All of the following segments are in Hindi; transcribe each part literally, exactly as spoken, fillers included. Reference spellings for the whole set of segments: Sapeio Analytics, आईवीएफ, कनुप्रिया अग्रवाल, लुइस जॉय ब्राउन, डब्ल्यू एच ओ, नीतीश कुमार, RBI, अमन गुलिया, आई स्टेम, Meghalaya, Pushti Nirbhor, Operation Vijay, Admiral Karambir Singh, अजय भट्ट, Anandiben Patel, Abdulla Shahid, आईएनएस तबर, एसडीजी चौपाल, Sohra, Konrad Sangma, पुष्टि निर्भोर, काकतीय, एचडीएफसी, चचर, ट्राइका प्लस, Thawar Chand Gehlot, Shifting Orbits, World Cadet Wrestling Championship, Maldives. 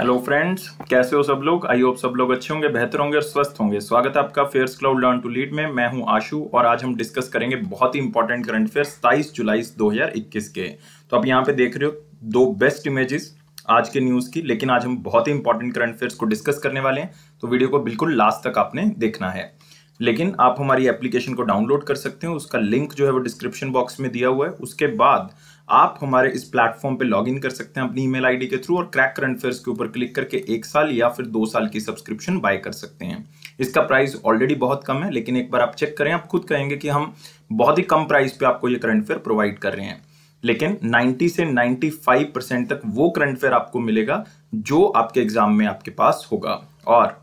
हेलो फ्रेंड्स, कैसे हो सब लोग। आई होप सब लोग अच्छे होंगे, बेहतर होंगे और स्वस्थ होंगे। स्वागत है आपका affairs cloud learn to lead में। मैं हूं आशु और आज हम डिस्कस करेंगे बहुत ही इंपॉर्टेंट करंट अफेयर सत्ताईस जुलाई दो हज़ार इक्कीस के। तो आप यहां पे देख रहे हो दो बेस्ट इमेजेस आज के न्यूज़ की, लेकिन आज हम बहुत ही इंपॉर्टेंट करंट अफेयर्स को डिस्कस करने वाले हैं। तो वीडियो को बिल्कुल लास्ट तक आपने देखना है। लेकिन आप हमारी एप्लीकेशन को डाउनलोड कर सकते हो, उसका लिंक जो है वो डिस्क्रिप्शन बॉक्स में दिया हुआ है। उसके बाद आप हमारे इस प्लेटफॉर्म पे लॉगिन कर सकते हैं अपनी ईमेल आईडी के थ्रू और क्रैक करंट अफेयर्स के ऊपर क्लिक करके एक साल या फिर दो साल की सब्सक्रिप्शन बाय कर सकते हैं। इसका प्राइस ऑलरेडी बहुत कम है, लेकिन एक बार आप चेक करें, आप खुद कहेंगे कि हम बहुत ही कम प्राइस पे आपको ये करंट अफेयर प्रोवाइड कर रहे हैं। लेकिन नब्बे से पचानवे परसेंट तक वो करंट अफेयर आपको मिलेगा जो आपके एग्जाम में आपके पास होगा। और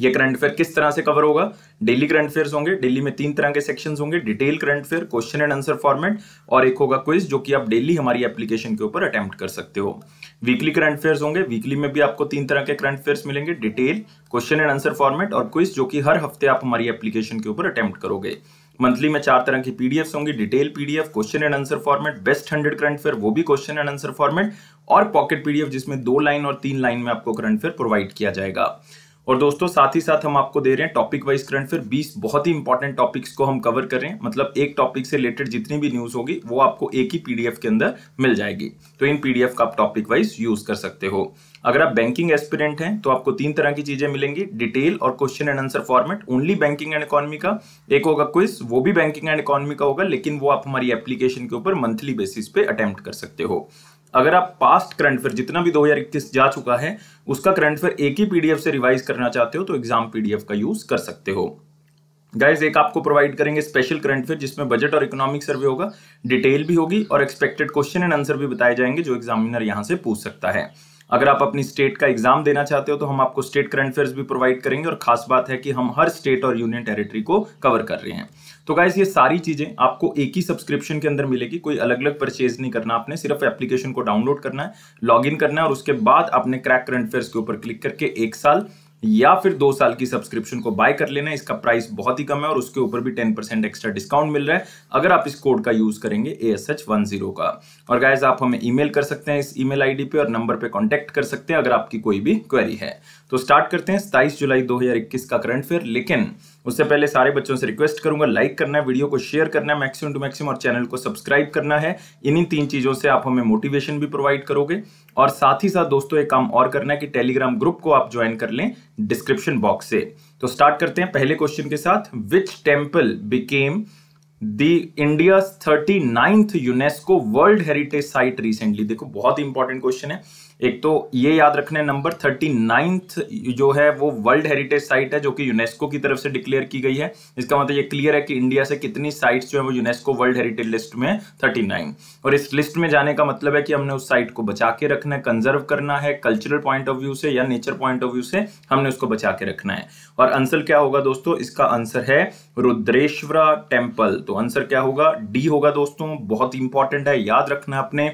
ये करंट अफेयर किस तरह से कवर होगा, डेली करंट अफेयर्स होंगे। डेली में तीन तरह के सेक्शंस होंगे, detail current affair, question and answer format और एक होगा क्विज, जो कि आप डेली हमारी एप्लीकेशन के ऊपर अटेम्प्ट कर सकते हो। वीकली करंट अफेयर्स होंगे, वीकली में भी आपको तीन तरह के करंट अफेयर्स मिलेंगे, detail, question and answer format और क्विज, जो कि हर हफ्ते आप हमारी एप्लीकेशन के ऊपर अटेम्प्ट करोगे। मंथली में चार तरह की पीडीएफ्स होंगी, detail PDF, question and answer format, best hundred current affair वो भी क्वेश्चन एंड आंसर फॉर्मेट और पॉकेट पीडीएफ जिसमें दो लाइन और तीन लाइन में आपको करंट अफेयर प्रोवाइड किया जाएगा। और दोस्तों साथ ही साथ हम आपको दे रहे हैं टॉपिक वाइज करंट अफेयर, बीस बहुत ही इंपॉर्टेंट टॉपिक्स को हम कवर कर रहे हैं। मतलब एक टॉपिक से रिलेटेड जितनी भी न्यूज होगी वो आपको एक ही पीडीएफ के अंदर मिल जाएगी। तो इन पीडीएफ का आप टॉपिक वाइज यूज कर सकते हो। अगर आप बैंकिंग एस्पिरेंट हैं तो आपको तीन तरह की चीजें मिलेंगी, डिटेल और question and answer format only banking and economy का, एक होगा क्विज वो भी बैंकिंग एंड इकोनॉमी का होगा, लेकिन वो आप हमारी एप्लीकेशन के ऊपर मंथली बेसिस पे अटेम्प्ट कर सकते हो। अगर आप पास्ट करंट अफेयर जितना भी दो हज़ार इक्कीस जा चुका है उसका करंट अफेयर एक ही पीडीएफ से रिवाइज करना चाहते हो तो एग्जाम पीडीएफ का यूज कर सकते हो। गाइज एक आपको प्रोवाइड करेंगे स्पेशल करंट अफेयर जिसमें बजट और इकोनॉमिक सर्वे होगा, डिटेल भी होगी और एक्सपेक्टेड क्वेश्चन एंड आंसर भी बताए जाएंगे जो एग्जामिनर यहाँ से पूछ सकता है। अगर आप अपनी स्टेट का एग्जाम देना चाहते हो तो हम आपको स्टेट करंट अफेयर्स भी प्रोवाइड करेंगे और खास बात है कि हम हर स्टेट और यूनियन टेरिटरी को कवर कर रहे हैं। तो गाइस ये सारी चीजें आपको एक ही सब्सक्रिप्शन के अंदर मिलेगी, कोई अलग अलग परचेज नहीं करना आपने, सिर्फ एप्लीकेशन को डाउनलोड करना है, लॉग इन करना है और उसके बाद आपने क्रैक करंट अफेयर्स के ऊपर क्लिक करके एक साल या फिर दो साल की सब्सक्रिप्शन को बाय कर लेना है। इसका प्राइस बहुत ही कम है और उसके ऊपर भी दस परसेंट एक्स्ट्रा डिस्काउंट मिल रहा है अगर आप इस कोड का यूज करेंगे A S H one zero का। और गाइस आप हमें ईमेल कर सकते हैं इस ईमेल आईडी पे और नंबर पे कांटेक्ट कर सकते हैं अगर आपकी कोई भी क्वेरी है। तो स्टार्ट करते हैं सत्ताईस जुलाई दो हज़ार इक्कीस का करंट अफेयर। लेकिन उससे पहले सारे बच्चों से रिक्वेस्ट करूंगा, लाइक करना है, वीडियो को शेयर करना है मैक्सिमम टू मैक्सिमम और चैनल को सब्सक्राइब करना है। इन्हीं तीन चीजों से आप हमें मोटिवेशन भी प्रोवाइड करोगे। और साथ ही साथ दोस्तों एक काम और करना है कि टेलीग्राम ग्रुप को आप ज्वाइन कर लें डिस्क्रिप्शन बॉक्स से। तो स्टार्ट करते हैं पहले क्वेश्चन के साथ, which temple became the India thirty ninth UNESCO world heritage site recently. देखो बहुत इंपॉर्टेंट क्वेश्चन है, एक तो ये याद रखना है नंबर थर्टी नाइन्थ जो है वो वर्ल्ड हेरिटेज साइट है जो कि यूनेस्को की तरफ से डिक्लेयर की गई है। इसका मतलब ये क्लियर है कि इंडिया से कितनी साइट्स जो है वो यूनेस्को वर्ल्ड हेरिटेज लिस्ट में है, थर्टी नाइन। और इस लिस्ट में जाने का मतलब है कि हमने उस साइट को बचा के रखना है, कंजर्व करना है, कल्चरल पॉइंट ऑफ व्यू से या नेचर पॉइंट ऑफ व्यू से हमने उसको बचा के रखना है। और आंसर क्या होगा दोस्तों, इसका आंसर है रुद्रेश्वरा टेम्पल। तो आंसर क्या होगा, डी होगा दोस्तों, बहुत इंपॉर्टेंट है, याद रखना आपने।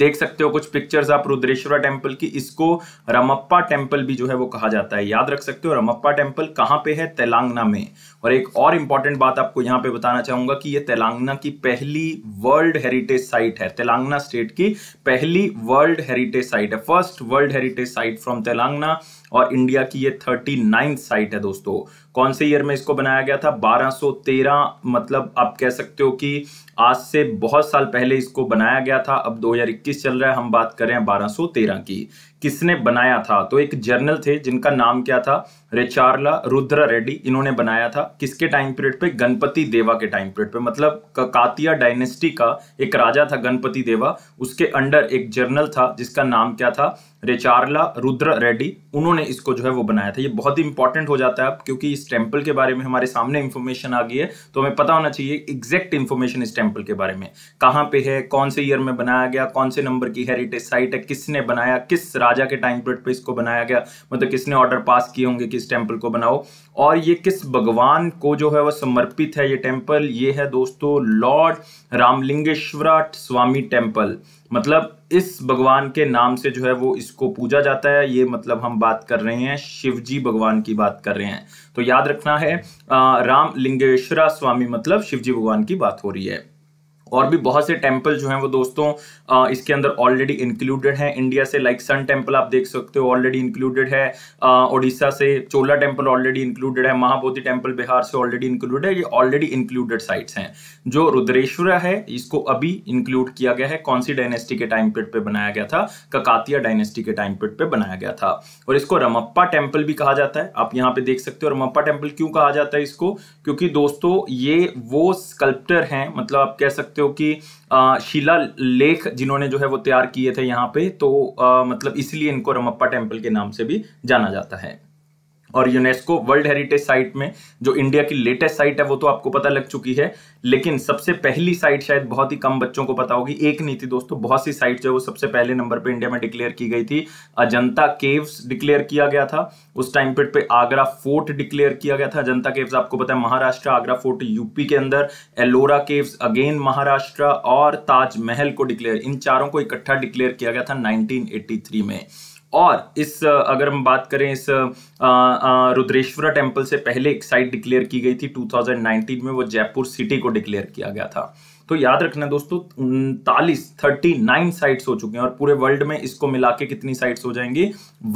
देख सकते हो कुछ पिक्चर्स आप रुद्रेश्वरा टेम्पल की, इसको रामप्पा टेम्पल भी जो है वो कहा जाता है, याद रख सकते हो। रामप्पा टेम्पल कहाँ पे है, तेलंगाना में। और एक और इंपॉर्टेंट बात आपको यहाँ पे बताना चाहूंगा कि ये तेलंगाना की पहली वर्ल्ड हेरिटेज साइट है, तेलंगाना स्टेट की पहली वर्ल्ड हेरिटेज साइट है, first world heritage site from Telangana. और इंडिया की ये थर्टी नाइन्थ साइट है दोस्तों। कौन से ईयर में इसको बनाया गया था, बारह सौ तेरह, मतलब आप कह सकते हो कि आज से बहुत साल पहले इसको बनाया गया था। अब दो हज़ार इक्कीस चल रहा है, हम बात कर रहे हैं बारह सौ तेरह की। किसने बनाया था, तो एक जर्नल थे जिनका नाम क्या था, रेचारला रुद्र रेड्डी, इन्होंने बनाया था। किसके टाइम पीरियड पे, गणपति देवा के टाइम पीरियड पे, मतलब काकतीय डायनेस्टी का एक राजा था गणपति देवा, उसके अंडर एक जर्नल था जिसका नाम क्या था, रेचारला रुद्र रेड्डी, उन्होंने इसको जो है वो बनाया था। ये बहुत ही इंपॉर्टेंट हो जाता है अब, क्योंकि इस टेम्पल के बारे में हमारे सामने इंफॉर्मेशन आ गई है तो हमें पता होना चाहिए एग्जैक्ट इंफॉर्मेशन इस टेम्पल के बारे में, कहाँ पे है, कौन से ईयर में बनाया गया, कौन से नंबर की हेरिटेज साइट है, किसने बनाया, किस राजा के टाइम पीरियड पे इसको बनाया गया, मतलब किसने ऑर्डर पास किए होंगे कि इस टेम्पल को बनाओ, और ये किस भगवान को जो है वो समर्पित है ये टेम्पल। ये है दोस्तों लॉर्ड रामलिंगेश्वरा स्वामी टेम्पल, मतलब इस भगवान के नाम से जो है वो इसको पूजा जाता है। ये मतलब हम बात कर रहे हैं शिवजी भगवान की बात कर रहे हैं, तो याद रखना है रामलिंगेश्वरा स्वामी मतलब शिवजी भगवान की बात हो रही है। और भी बहुत से टेम्पल जो हैं वो दोस्तों इसके अंदर ऑलरेडी इंक्लूडेड हैं इंडिया से, लाइक सन टेम्पल आप देख सकते हो ऑलरेडी इंक्लूडेड है, ओडिशा से चोला टेम्पल ऑलरेडी इंक्लूडेड है, महाबोधि टेम्पल बिहार से ऑलरेडी इंक्लूडेड है। ये ऑलरेडी इंक्लूडेड साइट्स हैं। जो रुद्रेश्वरा है इसको अभी इंक्लूड किया गया है, कौन सी डायनेस्टी के टाइम पीरियड पे बनाया गया था, काकातिया डायनेस्टी के टाइम पीरियड पे बनाया गया था। और इसको रमप्पा टेम्पल भी कहा जाता है, आप यहाँ पे देख सकते हो। रमप्पा टेम्पल क्यों कहा जाता है इसको, क्योंकि दोस्तों ये वो स्कल्प्टर हैं, मतलब आप कह सकते हो कि शिला लेख जिन्होंने जो है वो तैयार किए थे यहाँ पे, तो आ, मतलब इसलिए इनको रमप्पा टेम्पल के नाम से भी जाना जाता है। और यूनेस्को वर्ल्ड हेरिटेज साइट में जो इंडिया की लेटेस्ट साइट है वो तो आपको पता लग चुकी है, लेकिन सबसे पहली साइट शायद बहुत ही कम बच्चों को पता होगी। एक नहीं थी दोस्तों, बहुत सी साइट जो है वो सबसे पहले नंबर पे इंडिया में डिक्लेयर की गई थी। अजंता केव्स डिक्लेयर किया गया था उस टाइम पीरियड पे, आगरा फोर्ट डिक्लेयर किया गया था। अजंता केव्स आपको पता है महाराष्ट्र, आगरा फोर्ट यूपी के अंदर, एलोरा केव्स अगेन महाराष्ट्र, और ताजमहल को डिक्लेयर, इन चारों को इकट्ठा डिक्लेयर किया गया था नाइनटीन एट्टी थ्री में। और इस अगर हम बात करें इस रुद्रेश्वरा टेम्पल से पहले एक साइट डिक्लेयर की गई थी टू थाउजेंड नाइनटीन में, वो जयपुर सिटी को डिक्लेयर किया गया था। तो याद रखना दोस्तों उनतालीस, उनतालीस साइट्स हो चुके हैं और पूरे वर्ल्ड में इसको मिला के कितनी साइट्स हो जाएंगी, ग्यारह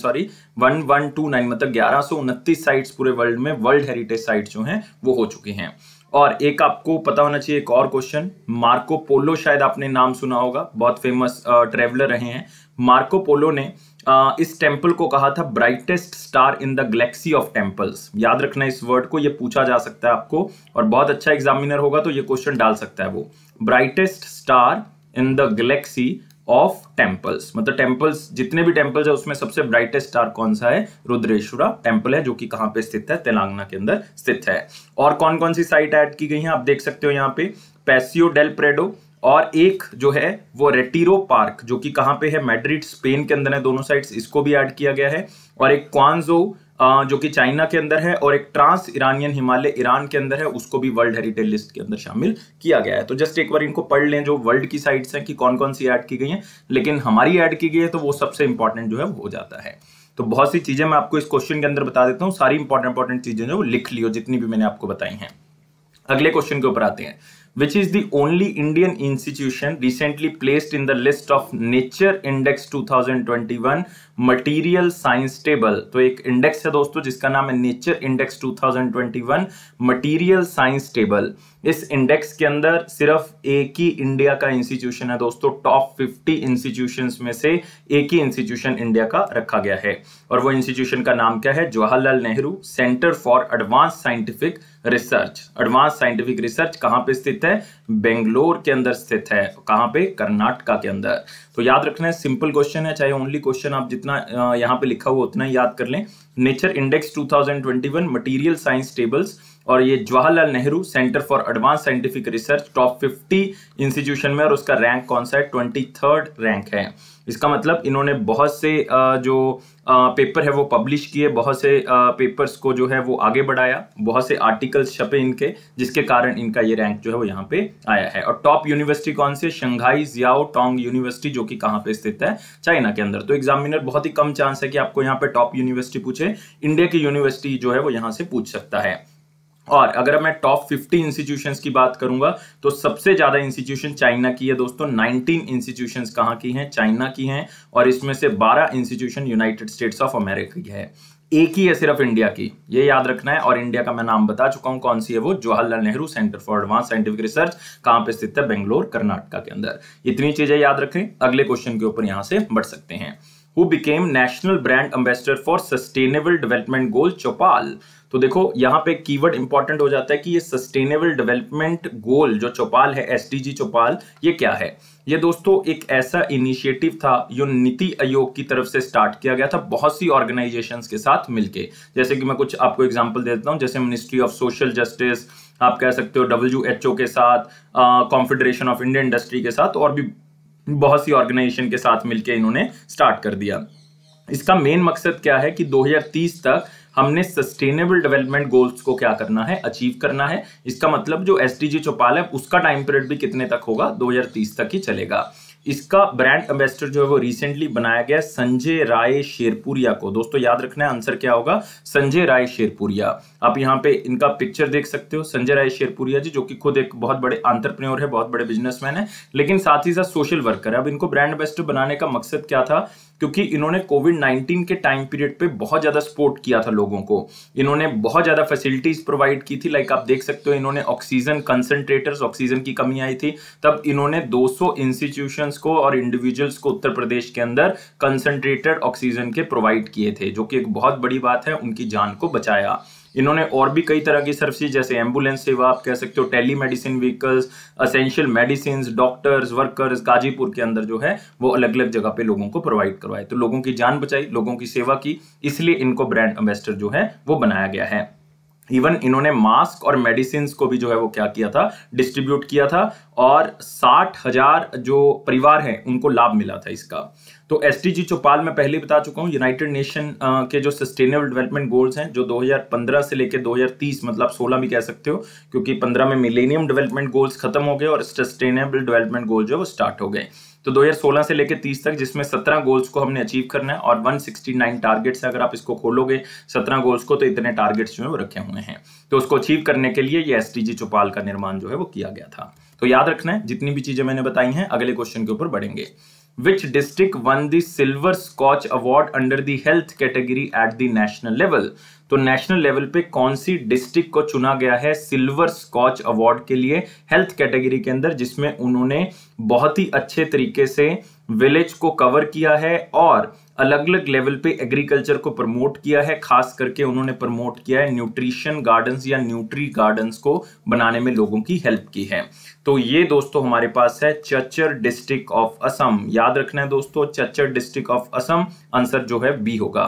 सौ उनतीस मतलब ग्यारह सौ उनतीस साइट्स पूरे वर्ल्ड में वर्ल्ड हेरिटेज साइट्स जो हैं वो हो चुकी हैं। और एक आपको पता होना चाहिए एक और क्वेश्चन, मार्को पोलो शायद आपने नाम सुना होगा, बहुत फेमस ट्रेवलर रहे हैं। मार्को पोलो ने आ, इस टेम्पल को कहा था brightest star in the galaxy of temples. याद रखना इस वर्ड को, ये पूछा जा सकता है आपको, और बहुत अच्छा एग्जामिनर होगा तो ये क्वेश्चन डाल सकता है वो, brightest star in the galaxy of temples, मतलब टेम्पल्स जितने भी टेम्पल्स है उसमें सबसे ब्राइटेस्ट स्टार कौन सा है, रुद्रेश्वरा टेम्पल है, जो कि कहां पे स्थित है, तेलंगाना के अंदर स्थित है। और कौन कौन सी साइट ऐड की गई हैं आप देख सकते हो यहाँ पे, पैसियो डेल प्रेडो और एक जो है वो रेटिरो पार्क जो कि कहाँ पे है, मैड्रिड स्पेन के अंदर है दोनों साइट्स, इसको भी ऐड किया गया है। और एक क्वांजो जो कि चाइना के अंदर है, और एक ट्रांस ईरानियन हिमालय ईरान के अंदर है, उसको भी वर्ल्ड हेरिटेज लिस्ट के अंदर शामिल किया गया है। तो जस्ट एक बार इनको पढ़ लें जो वर्ल्ड की साइट्स हैं कि कौन कौन सी ऐड की गई हैं, लेकिन हमारी ऐड की गई है तो वो सबसे इंपॉर्टेंट जो है वो हो जाता है। तो बहुत सी चीजें मैं आपको इस क्वेश्चन के अंदर बता देता हूँ, सारी इंपॉर्टेंट इंपॉर्टेंट चीजें जो लिख लियो जितनी भी मैंने आपको बताई हैं। अगले क्वेश्चन के ऊपर आते हैं, which is the only Indian institution recently placed in the list of Nature Index twenty twenty-one Material Science Table। तो एक इंडेक्स है दोस्तों जिसका नाम है Nature Index twenty twenty-one Material Science Table। इस इंडेक्स के अंदर सिर्फ एक ही इंडिया का इंस्टीट्यूशन है दोस्तों, टॉप फिफ्टी इंस्टीट्यूशंस में से एक ही इंस्टीट्यूशन इंडिया का रखा गया है, और वो इंस्टीट्यूशन का नाम क्या है, Jawaharlal Nehru centre for advance scientific research. Advance scientific research कहाँ पे स्थित है, बेंगलोर के अंदर स्थित है, कहाँ पे, कर्नाटका के अंदर। तो याद रखना है, सिंपल क्वेश्चन है, चाहे ओनली क्वेश्चन आप जितना यहाँ पे लिखा हुआ उतना ही याद कर लें, nature index two thousand twenty one material science tables, और ये Jawaharlal Nehru centre for advance scientific research top fifty institution में, और उसका रैंक कौन सा है, ट्वेंटी थर्ड रैंक है। इसका मतलब इन्होंने बहुत से जो पेपर है वो पब्लिश किए, बहुत से पेपर्स को जो है वो आगे बढ़ाया, बहुत से आर्टिकल्स छपे इनके, जिसके कारण इनका ये रैंक जो है वो यहाँ पे आया है। और टॉप यूनिवर्सिटी कौन सी है, शंघाई जियाओ टोंग यूनिवर्सिटी, जो कि कहाँ पे स्थित है, चाइना के अंदर। तो एग्जामिनर बहुत ही कम चांस है कि आपको यहाँ पे टॉप यूनिवर्सिटी पूछे, इंडिया की यूनिवर्सिटी जो है वो यहाँ से पूछ सकता है। और अगर मैं टॉप फिफ्टी इंस्टीट्यूशंस की बात करूंगा तो सबसे ज्यादा इंस्टीट्यूशन चाइना की है दोस्तों, नाइनटीन इंस्टीट्यूशंस कहाँ की हैं, चाइना की हैं, और इसमें से बारह institution United States of America की है, एक ही है सिर्फ इंडिया की, ये याद रखना है। और इंडिया का मैं नाम बता चुका हूँ कौन सी है वो, Jawaharlal Nehru centre for advance scientific research, कहाँ पे स्थित है, बेंगलोर कर्नाटका के अंदर। इतनी चीजें याद रखें, अगले क्वेश्चन के ऊपर यहाँ से बढ़ सकते हैं। Who became national brand ambassador for sustainable development goal Chaupal. तो देखो यहाँ पे कीवर्ड इंपॉर्टेंट हो जाता है कि ये सस्टेनेबल डेवलपमेंट गोल जो चौपाल है, एसडीजी चौपाल, ये क्या है। ये दोस्तों एक ऐसा इनिशिएटिव था जो नीति आयोग की तरफ से स्टार्ट किया गया था बहुत सी ऑर्गेनाइजेशंस के साथ मिलके, जैसे कि मैं कुछ आपको एग्जांपल दे देता हूँ, जैसे मिनिस्ट्री ऑफ सोशल जस्टिस, आप कह सकते हो डब्ल्यू एच ओ के साथ, कॉन्फेडरेशन ऑफ इंडियन इंडस्ट्री के साथ, और भी बहुत सी ऑर्गेनाइजेशन के साथ मिलके इन्होंने स्टार्ट कर दिया। इसका मेन मकसद क्या है कि दो हज़ार तीस तक हमने सस्टेनेबल डेवलपमेंट गोल्स को क्या करना है, अचीव करना है। इसका मतलब जो एसडीजी चौपाल है उसका टाइम पीरियड भी कितने तक होगा, दो हज़ार तीस तक ही चलेगा। इसका ब्रांड एम्बेसडर जो है वो रिसेंटली बनाया गया संजय राय शेरपुरिया को। दोस्तों याद रखना है आंसर क्या होगा, संजय राय शेरपुरिया। आप यहाँ पे इनका पिक्चर देख सकते हो, संजय राय शेरपुरिया जी जो कि खुद एक बहुत बड़े एंटरप्रेन्योर है, बहुत बड़े बिजनेसमैन है, लेकिन साथ ही साथ सोशल वर्कर है। अब इनको ब्रांड एम्बेसडर बनाने का मकसद क्या था, क्योंकि इन्होंने कोविड नाइन्टीन के टाइम पीरियड पे बहुत ज़्यादा सपोर्ट किया था लोगों को, इन्होंने बहुत ज़्यादा फैसिलिटीज़ प्रोवाइड की थी। लाइक आप देख सकते हो इन्होंने ऑक्सीजन कंसनट्रेटर्स, ऑक्सीजन की कमी आई थी तब इन्होंने दो सौ इंस्टीट्यूशंस को और इंडिविजुअल्स को उत्तर प्रदेश के अंदर कंसनट्रेटेड ऑक्सीजन के प्रोवाइड किए थे, जो कि एक बहुत बड़ी बात है, उनकी जान को बचाया। इन्होंने और भी कई तरह की सर्विसेज जैसे एम्बुलेंस सेवा, आप कह सकते हो tele medicine vehicles, essential medicine, doctors, workers Ghazipur के अंदर जो है वो अलग अलग जगह पे लोगों को प्रोवाइड करवाए। तो लोगों की जान बचाई, लोगों की सेवा की, इसलिए इनको ब्रांड एम्बेसडर जो है वो बनाया गया है। इवन इन्होंने मास्क और मेडिसिन को भी जो है वो क्या किया था, डिस्ट्रीब्यूट किया था, और साठ हजार जो परिवार हैं उनको लाभ मिला था इसका। तो एसडीजी चौपाल में पहले बता चुका हूँ, यूनाइटेड नेशन के जो सस्टेनेबल डेवलपमेंट गोल्स हैं जो दो हज़ार पंद्रह से लेकर दो हज़ार तीस मतलब सोलह भी कह सकते हो, क्योंकि पंद्रह में मिलेनियम डेवलपमेंट गोल्स खत्म हो गए और सस्टेनेबल डेवलपमेंट गोल जो है वो स्टार्ट हो गए। तो दो हज़ार सोलह से लेकर तीस तक, जिसमें सत्रह गोल्स को हमने अचीव करना है और एक सौ उनहत्तर टारगेट्स है। अगर आप इसको खोलोगे सत्रह गोल्स को तो इतने टारगेट्स जो है वो रखे हुए हैं, तो उसको अचीव करने के लिए ये एसडीजी चौपाल का निर्माण जो है वो किया गया था। तो याद रखना है जितनी भी चीजें मैंने बताई हैं। अगले क्वेश्चन के ऊपर बढ़ेंगे, Which district won the Silver Scotch Award under the health category at the national level? तो नेशनल लेवल पे कौन सी डिस्ट्रिक्ट को चुना गया है सिल्वर स्कॉच अवार्ड के लिए हेल्थ कैटेगरी के अंदर, जिसमें उन्होंने बहुत ही अच्छे तरीके से विलेज को कवर किया है और अलग अलग लेवल पे एग्रीकल्चर को प्रमोट किया है। खास करके उन्होंने प्रमोट किया है न्यूट्रिशन गार्डन्स या न्यूट्री गार्डन्स को बनाने में लोगों की हेल्प की है। तो ये दोस्तों हमारे पास है चचर डिस्ट्रिक्ट ऑफ असम। याद रखना है दोस्तों, चचर district of Assam answer जो है बी होगा।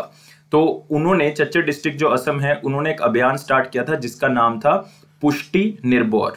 तो उन्होंने चचर डिस्ट्रिक्ट जो असम है उन्होंने एक अभियान स्टार्ट किया था जिसका नाम था पुष्टि निर्भोर।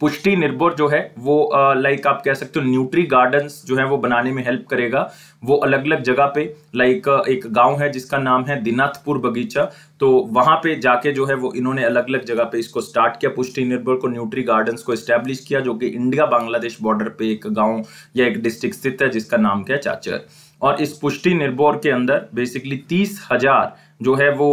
पुष्टि निर्भर जो है वो लाइक आप कह सकते हो न्यूट्री गार्डन्स जो है वो बनाने में हेल्प करेगा। वो अलग अलग जगह पे, लाइक एक गांव है जिसका नाम है दिनाथपुर बगीचा, तो वहां पे जाके जो है वो इन्होंने अलग अलग जगह पे इसको स्टार्ट किया, पुष्टि निर्भर को, न्यूट्री गार्डन्स को इस्टेब्लिश किया, जो कि इंडिया बांग्लादेश बॉर्डर पे एक गाँव या एक डिस्ट्रिक्ट स्थित है जिसका नाम क्या है चाचर। और इस पुष्टि निर्भर के अंदर बेसिकली तीस हजार जो है वो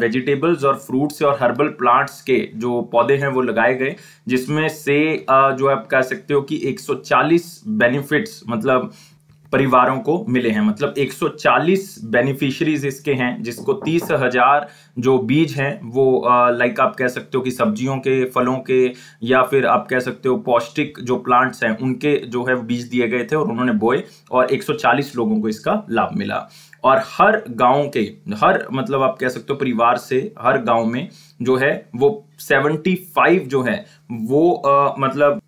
वेजिटेबल्स और फ्रूट्स और हर्बल प्लांट्स के जो पौधे हैं वो लगाए गए, जिसमें से जो आप कह सकते हो कि एक सौ चालीस बेनिफिट्स मतलब परिवारों को मिले हैं, मतलब एक सौ चालीस बेनिफिशरीज इसके हैं, जिसको तीस हजार जो बीज हैं वो लाइक आप कह सकते हो कि सब्जियों के, फलों के, या फिर आप कह सकते हो पौष्टिक जो प्लांट्स हैं उनके जो है बीज दिए गए थे और उन्होंने बोए, और एक सौ चालीस लोगों को इसका लाभ मिला। और हर गांव के, हर मतलब आप कह सकते हो परिवार से हर गांव में जो है वो पचहत्तर जो है वो आ, मतलब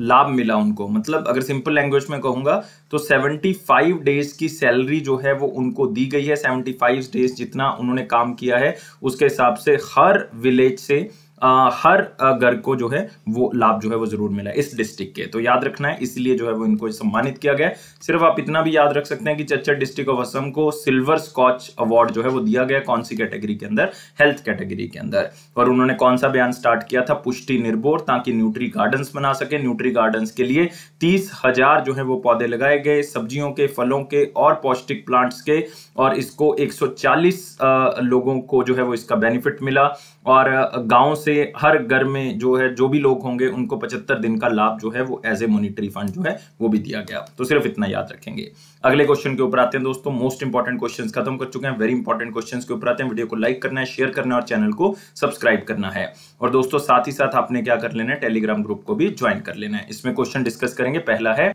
लाभ मिला उनको। मतलब अगर सिंपल लैंग्वेज में कहूँगा तो पचहत्तर डेज की सैलरी जो है वो उनको दी गई है। पचहत्तर डेज जितना उन्होंने काम किया है उसके हिसाब से हर विलेज से आ, हर घर को जो है वो लाभ जो है वो जरूर मिला इस डिस्ट्रिक्ट के। तो याद रखना है, इसलिए जो है वो इनको सम्मानित किया गया। सिर्फ आप इतना भी याद रख सकते हैं कि चच्चर डिस्ट्रिक्ट ऑफ असम को सिल्वर स्कॉच अवार्ड जो है वो दिया गया, कौन सी कैटेगरी के अंदर, हेल्थ कैटेगरी के अंदर। और उन्होंने कौन सा बयान स्टार्ट किया था, पुष्टि निर्भर, ताकि न्यूट्री गार्डन्स बना सके। न्यूट्री गार्डन्स के लिए तीस हजार जो है वो पौधे लगाए गए सब्जियों के, फलों के और पौष्टिक प्लांट्स के, और इसको एक सौ चालीस लोगों को जो है वो इसका बेनिफिट मिला। और गाँव से हर घर में जो है जो भी लोग होंगे उनको पचहत्तर दिन का लाभ जो है वो एज ए मॉनिटरी फंड जो है वो भी दिया गया। तो सिर्फ इतना याद रखेंगे। अगले क्वेश्चन के ऊपर आते हैं दोस्तों। मोस्ट इंपॉर्टेंट क्वेश्चंस खत्म कर चुके हैं, वेरी इंपॉर्टेंट क्वेश्चंस के ऊपर आते हैं। वीडियो को लाइक करना है, शेयर करना है और चैनल को सब्सक्राइब करना है। और दोस्तों साथ ही साथ आपने क्या कर लेना है, टेलीग्राम ग्रुप को भी ज्वाइन कर लेना है। इसमें क्वेश्चन डिस्कस करेंगे। पहला है,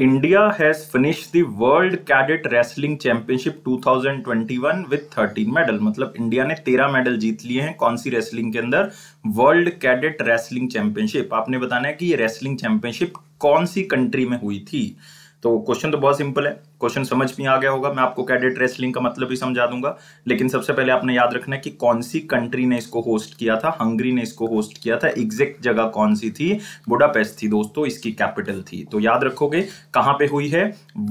India has finish the world cadet wrestling championship दो हज़ार इक्कीस विद तेरह मेडल। मतलब इंडिया ने तेरह मेडल जीत लिए हैं। कौन सी रेसलिंग के अंदर, वर्ल्ड कैडेट रेसलिंग चैंपियनशिप। आपने बताना है कि ये रेसलिंग चैंपियनशिप कौन सी कंट्री में हुई थी। तो क्वेश्चन तो बहुत सिंपल है, क्वेश्चन समझ में आ गया होगा। मैं आपको कैडेट रेसलिंग का मतलब भी समझा दूंगा, लेकिन सबसे पहले आपने याद रखना है कि कौन सी कंट्री ने इसको होस्ट किया था। हंगरी ने इसको होस्ट किया था। एग्जैक्ट जगह कौन सी थी? बुडापेस्ट थी दोस्तों, इसकी कैपिटल थी। तो याद रखोगे कहां पे हुई है।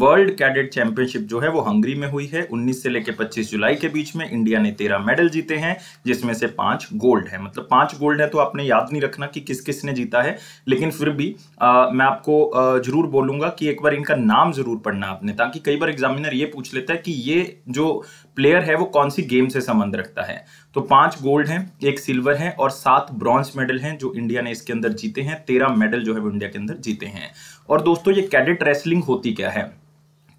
वर्ल्ड कैडेट चैंपियनशिप जो है वो हंगरी में हुई है। उन्नीस से लेकर पच्चीस जुलाई के बीच में इंडिया ने तेरह मेडल जीते हैं, जिसमें से पांच गोल्ड है। मतलब पांच गोल्ड है तो आपने याद नहीं रखना कि किस किस ने जीता है, लेकिन फिर भी आ, मैं आपको आ, जरूर बोलूंगा कि एक बार इनका नाम जरूर पढ़ना आपने, ताकि कई बार एग्जामिनर ये पूछ लेता है कि ये जो प्लेयर है वो कौन सी गेम से संबंध रखता है। तो पांच गोल्ड हैं, एक सिल्वर है और सात ब्रॉन्ज मेडल हैं जो इंडिया ने इसके अंदर जीते हैं। तेरह मेडल जो है वो इंडिया के अंदर जीते हैं। और दोस्तों ये कैडेट रेसलिंग होती क्या है?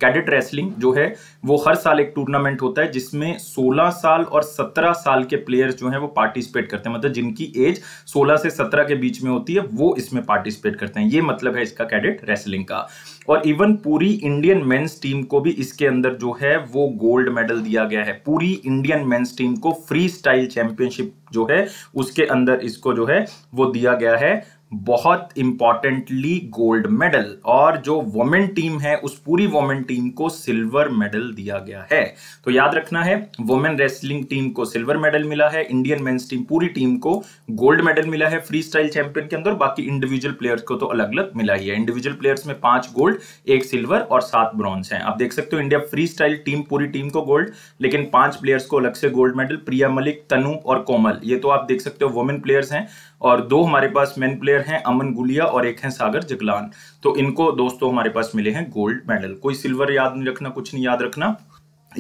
कैडेट रेसलिंग जो है वो हर साल एक टूर्नामेंट होता है जिसमें सोलह साल और सत्रह साल के प्लेयर्स जो हैं वो पार्टिसिपेट करते हैं। मतलब जिनकी एज सोलह से सत्रह के बीच में होती है वो इसमें पार्टिसिपेट करते हैं। ये मतलब है इसका कैडेट रेसलिंग का। और इवन पूरी इंडियन मेंस टीम को भी इसके अंदर जो है वो गोल्ड मेडल दिया गया है। पूरी इंडियन मेंस टीम को फ्री स्टाइल चैंपियनशिप जो है उसके अंदर इसको जो है वो दिया गया है बहुत इंपॉर्टेंटली गोल्ड मेडल। और जो वोमेन टीम है उस पूरी वोमेन टीम को सिल्वर मेडल दिया गया है। तो याद रखना है, वोमेन रेसलिंग टीम को सिल्वर मेडल मिला है, इंडियन मेंस टीम पूरी टीम को गोल्ड मेडल मिला है फ्री स्टाइल चैंपियन के अंदर। बाकी इंडिविजुअल प्लेयर्स को तो अलग अलग मिला ही है। इंडिविजुअल प्लेयर्स में पांच गोल्ड, एक सिल्वर और सात ब्रॉन्ज है। आप देख सकते हो इंडिया फ्री स्टाइल टीम पूरी टीम को गोल्ड, लेकिन पांच प्लेयर्स को अलग से गोल्ड मेडल। प्रिया मलिक, तनु और कोमल, ये तो आप देख सकते हो वोमेन प्लेयर्स हैं। और दो हमारे पास मेन प्लेयर हैं, अमन गुलिया और एक हैं सागर जगलान। तो इनको दोस्तों हमारे पास मिले हैं गोल्ड मेडल। कोई सिल्वर याद नहीं रखना, कुछ नहीं याद रखना।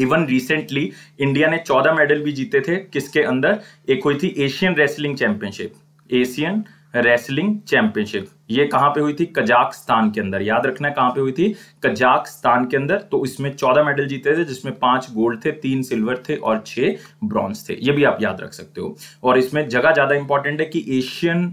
इवन रिसेंटली इंडिया ने चौदह मेडल भी जीते थे। किसके अंदर? एक हुई थी Asian wrestling championship, Asian wrestling championship. ये कहाँ पे हुई थी? कजाकिस्तान के अंदर। याद रखना है कहाँ पे हुई थी? कजाकिस्तान के अंदर। तो इसमें चौदह मेडल जीते थे, जिसमें पांच गोल्ड थे, तीन सिल्वर थे और छह ब्रॉन्ज थे। ये भी आप याद रख सकते हो। और इसमें जगह ज्यादा इंपॉर्टेंट है कि एशियन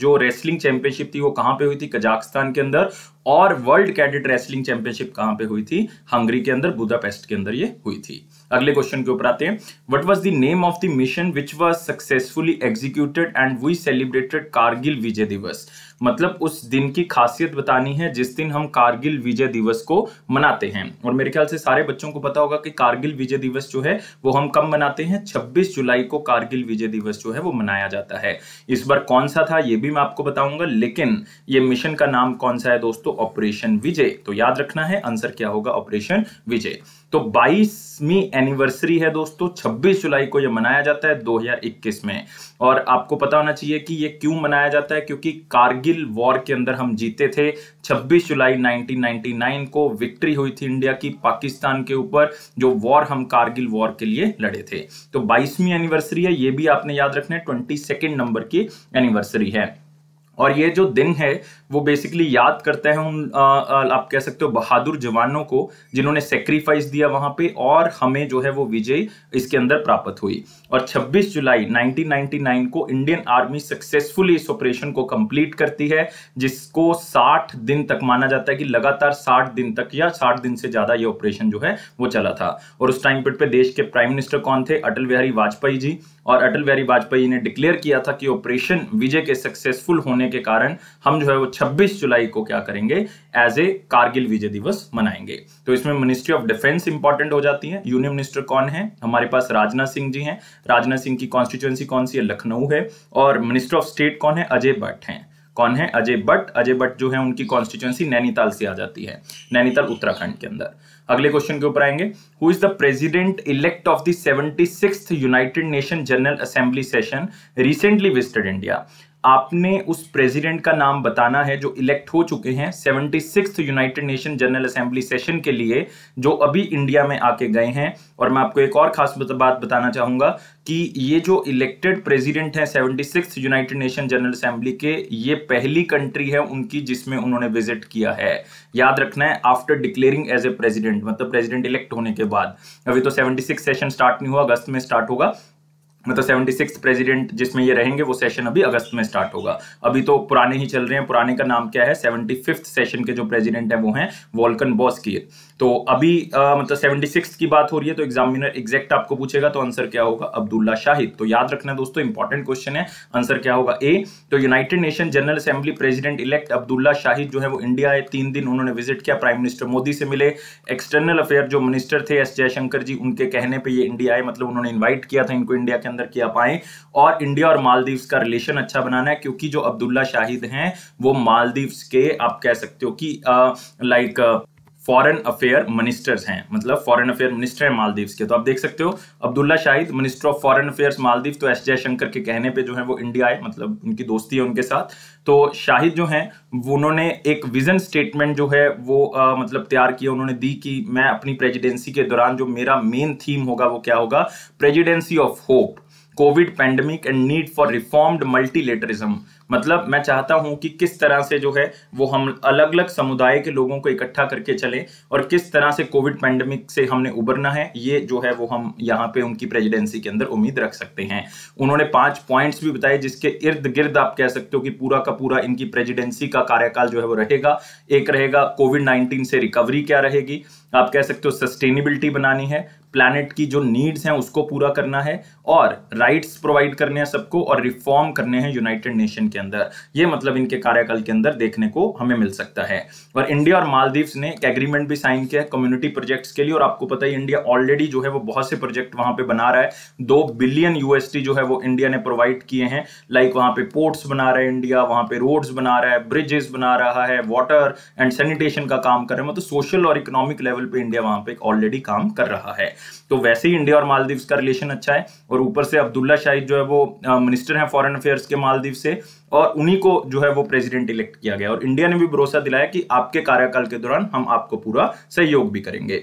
जो रेसलिंग चैंपियनशिप थी वो कहाँ पे हुई थी? कजाकिस्तान के अंदर। और वर्ल्ड कैडेट रेसलिंग चैंपियनशिप कहाँ पे हुई थी? हंगरी के अंदर, बुडापेस्ट के अंदर ये हुई थी। अगले क्वेश्चन के ऊपर आते हैं। What was the name of the mission which was successfully executed and we celebrated Kargil Vijay Diwas. मतलब उस दिन की खासियत बतानी है जिस दिन हम कारगिल विजय दिवस को मनाते हैं। और मेरे ख्याल से सारे बच्चों को पता होगा कि कारगिल विजय दिवस जो है वो हम कब मनाते हैं? छब्बीस जुलाई को कारगिल विजय दिवस जो है वो मनाया जाता है। इस बार कौन सा था ये भी मैं आपको बताऊंगा, लेकिन ये मिशन का नाम कौन सा है दोस्तों? ऑपरेशन विजय। तो याद रखना है आंसर क्या होगा? ऑपरेशन विजय। तो बाईसवीं एनिवर्सरी है दोस्तों, छब्बीस जुलाई को यह मनाया जाता है दो हज़ार इक्कीस में। और आपको पता होना चाहिए कि यह क्यों मनाया जाता है, क्योंकि कारगिल वॉर के अंदर हम जीते थे। छब्बीस जुलाई उन्नीस सौ निन्यानवे को विक्ट्री हुई थी इंडिया की पाकिस्तान के ऊपर, जो वॉर हम कारगिल वॉर के लिए लड़े थे। तो बाईसवीं एनिवर्सरी है, ये भी आपने याद रखना है। ट्वेंटी सेकेंड नंबर की एनिवर्सरी है। और ये जो दिन है वो बेसिकली याद करते हैं उन आ, आप कह सकते हो बहादुर जवानों को जिन्होंने सेक्रीफाइस दिया वहां पे, और हमें जो है वो विजय इसके अंदर प्राप्त हुई। और छब्बीस जुलाई उन्नीस सौ निन्यानवे को इंडियन आर्मी सक्सेसफुली इस ऑपरेशन को कंप्लीट करती है, जिसको साठ दिन तक माना जाता है कि लगातार साठ दिन तक या साठ दिन से ज्यादा ये ऑपरेशन जो है वो चला था। और उस टाइम पीरियड पे देश के प्राइम मिनिस्टर कौन थे? अटल बिहारी वाजपेयी जी। और अटल बिहारी वाजपेयी ने डिक्लेयर किया था कि ऑपरेशन विजय के सक्सेसफुल होने के कारण हम जो है वो छब्बीस जुलाई को क्या करेंगे? एज ए कारगिल विजय दिवस मनाएंगे। तो इसमें मिनिस्ट्री ऑफ डिफेंस इंपॉर्टेंट हो जाती है। यूनियन मिनिस्टर कौन है? हमारे पास राजनाथ सिंह जी हैं। राजनाथ सिंह की कॉन्स्टिट्यूएंसी कौन सी है? लखनऊ है। और मिनिस्टर ऑफ स्टेट कौन है? अजय भट्ट हैं। कौन है? अजय भट्ट। अजय भट्ट जो है उनकी कॉन्स्टिट्यूएंसी नैनीताल से आ जाती है, नैनीताल उत्तराखंड के अंदर। अगले क्वेश्चन के ऊपर आएंगे। Who is the president elect of the seventy sixth United Nation General Assembly session recently visited India. आपने उस प्रेसिडेंट का नाम बताना है जो इलेक्ट हो चुके हैं seventy sixth United Nation General Assembly session के लिए, जो अभी इंडिया में आके गए हैं। और मैं आपको एक और खास बात बताना चाहूंगा कि ये जो इलेक्टेड प्रेसिडेंट हैं seventy sixth United Nation General Assembly के, ये पहली कंट्री है उनकी जिसमें उन्होंने विजिट किया है। याद रखना है, after declaring as a president, मतलब प्रेसिडेंट इलेक्ट होने के बाद। अभी तो सेवेंटी सिक्स्थ सेशन स्टार्ट नहीं हुआ, अगस्त में स्टार्ट होगा। मतलब सेवेंटी सिक्स्थ प्रेसिडेंट जिसमें ये रहेंगे वो सेशन अभी अगस्त में स्टार्ट होगा। अभी तो पुराने ही चल रहे हैं। पुराने का नाम क्या है? सेवेंटी फिफ्थ सेशन के जो प्रेसिडेंट है वो हैं वोल्कन बॉस्कियर। तो अभी आ, मतलब सेवेंटी सिक्स की बात हो रही है तो एग्जामिनर एग्जैक्ट आपको पूछेगा तो आंसर क्या होगा, अब्दुल्ला शाहिद। तो याद रखना दोस्तों, इंपॉर्टेंट क्वेश्चन है, आंसर क्या होगा ए। तो United Nation General Assembly president elect Abdulla Shahid जो है वो इंडिया आए, तीन दिन उन्होंने विजिट किया, प्राइम मिनिस्टर मोदी से मिले, एक्सटर्नल अफेयर जो मिनिस्टर थे एस जयशंकर जी उनके कहने पर ये इंडिया आए, मतलब उन्होंने इन्वाइट किया था इनको इंडिया के अंदर कि आप आए, और इंडिया और मालदीव्स का रिलेशन अच्छा बनाना है क्योंकि जो अब्दुल्ला शाहिद हैं वो मालदीव्स के आप कह सकते हो कि लाइक फॉरेन अफेयर मिनिस्टर्स हैं, मतलब फॉरेन अफेयर मिनिस्टर हैं मालदीव्स के। तो आप देख सकते हो Abdulla Shahid minister of foreign affairs Maldives, तो एस जयशंकर के कहने पे जो है वो इंडिया आए, मतलब उनकी दोस्ती है उनके साथ। तो शाहिद जो हैं उन्होंने एक विजन स्टेटमेंट जो है वो आ, मतलब तैयार किया, उन्होंने दी कि मैं अपनी प्रेजिडेंसी के दौरान जो मेरा मेन थीम होगा वो क्या होगा, presidency of hope, COVID pandemic and need for reformed multilateralism. मतलब मैं चाहता हूं कि किस तरह से जो है वो हम अलग अलग समुदाय के लोगों को इकट्ठा करके चलें और किस तरह से कोविड पैंडमिक से हमने उबरना है, ये जो है वो हम यहाँ पे उनकी प्रेजिडेंसी के अंदर उम्मीद रख सकते हैं। उन्होंने पांच पॉइंट्स भी बताए जिसके इर्द गिर्द आप कह सकते हो कि पूरा का पूरा इनकी प्रेजिडेंसी का कार्यकाल जो है वो रहेगा। एक रहेगा कोविड नाइन्टीन से रिकवरी क्या रहेगी, आप कह सकते हो सस्टेनेबिलिटी बनानी है, प्लैनेट की जो नीड्स हैं उसको पूरा करना है, और राइट्स प्रोवाइड करने हैं सबको, और रिफॉर्म करने हैं यूनाइटेड नेशन के अंदर। ये मतलब इनके कार्यकाल के अंदर देखने को हमें मिल सकता है। और इंडिया और मालदीव्स ने एक एग्रीमेंट भी साइन किया कम्युनिटी प्रोजेक्ट्स के लिए, और आपको पता है इंडिया ऑलरेडी जो है वो बहुत से प्रोजेक्ट वहां पे बना रहा है, दो बिलियन यूएसडी जो है वो इंडिया ने प्रोवाइड किए हैं, लाइक वहां पे पोर्ट्स बना रहा है इंडिया, वहां पे रोड्स बना रहा है, ब्रिजेस बना रहा है, वाटर एंड सैनिटेशन का काम कर रहा है, मतलब सोशल और इकोनॉमिक लेवल पे इंडिया वहां पे ऑलरेडी काम कर रहा है। तो वैसे ही इंडिया और मालदीव्स का रिलेशन अच्छा है, और ऊपर से अब्दुल्ला शाहिद जो है वो मिनिस्टर हैं फॉरेन अफेयर्स के मालदीव से, और उन्हीं को जो है वो प्रेसिडेंट इलेक्ट किया गया, और इंडिया ने भी भरोसा दिलाया कि आपके कार्यकाल के दौरान हम आपको पूरा सहयोग भी करेंगे।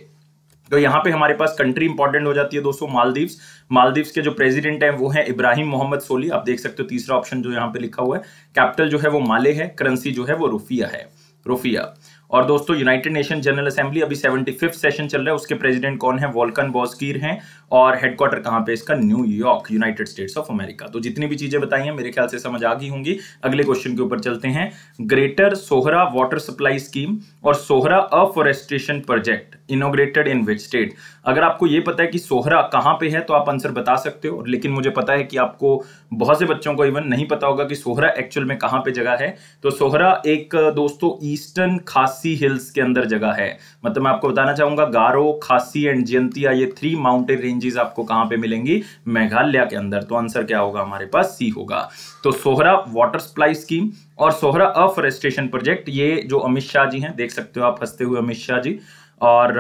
तो यहाँ पे हमारे पास कंट्री इंपॉर्टेंट हो जाती है दोस्तों मालदीव्स। मालदीव्स के जो प्रेसिडेंट हैं वो हैं इब्राहिम मोहम्मद सोली, आप देख सकते हो तीसरा ऑप्शन जो यहाँ पे लिखा हुआ है। कैपिटल जो है वो माले है, करेंसी जो है वो रुफिया है, रुफिया। और दोस्तों यूनाइटेड नेशन जनरल असेंबली अभी सेवेंटी फिफ्थ सेशन चल रहा है, उसके प्रेसिडेंट कौन है, वोल्कन बॉस्कीर हैं, और हेडक्वार्टर कहाँ पे इसका, New York, United States of America. तो जितनी भी चीजें बताई हैं मेरे ख्याल से समझ आ गई होंगी। अगले क्वेश्चन के ऊपर चलते हैं। Greater Sohra water supply scheme और Sohra afforestation project inaugurated in which state. अगर आपको ये पता है कि सोहरा कहाँ पे है तो आप आंसर बता सकते हो, लेकिन मुझे पता है कि आपको बहुत से बच्चों को इवन नहीं पता होगा कि सोहरा एक्चुअल में कहाँ पे जगह है। तो सोहरा एक दोस्तों ईस्टर्न खासी हिल्स के अंदर जगह है, मतलब मैं आपको बताना चाहूंगा गारो, खासी एंड जयंतिया, ये थ्री माउंटेन रेंजेस आपको कहाँ पे मिलेंगी, मेघालय के अंदर। तो आंसर क्या होगा हमारे पास, सी होगा। तो सोहरा वाटर सप्लाई स्कीम और सोहरा अफॉरेस्टेशन प्रोजेक्ट, ये जो अमित शाह जी हैं, देख सकते हो आप हंसते हुए अमित शाह जी, और